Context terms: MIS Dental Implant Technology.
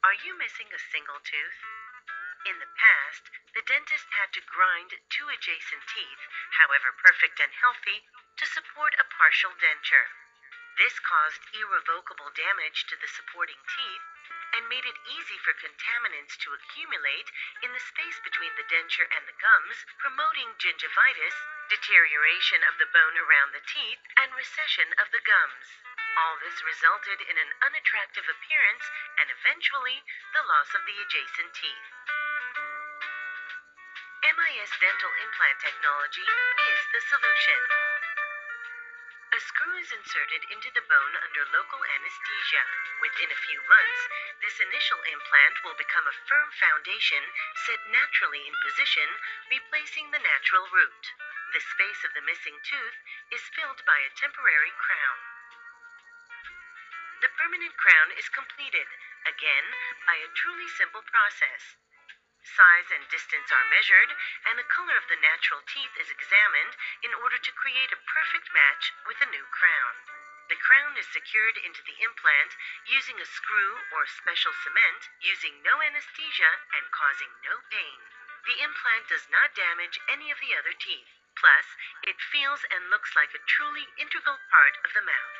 Are you missing a single tooth? In the past, the dentist had to grind two adjacent teeth, however perfect and healthy, to support a partial denture. This caused irrevocable damage to the supporting teeth and made it easy for contaminants to accumulate in the space between the denture and the gums, promoting gingivitis, deterioration of the bone around the teeth, and recession of the gums. All this resulted in an unattractive appearance and eventually the loss of the adjacent teeth. MIS Dental Implant Technology is the solution. A screw is inserted into the bone under local anesthesia. Within a few months, this initial implant will become a firm foundation set naturally in position, replacing the natural root. The space of the missing tooth is filled by a temporary crown. The permanent crown is completed, again, by a truly simple process. Size and distance are measured, and the color of the natural teeth is examined in order to create a perfect match with a new crown. The crown is secured into the implant using a screw or special cement, using no anesthesia and causing no pain. The implant does not damage any of the other teeth. Plus, it feels and looks like a truly integral part of the mouth.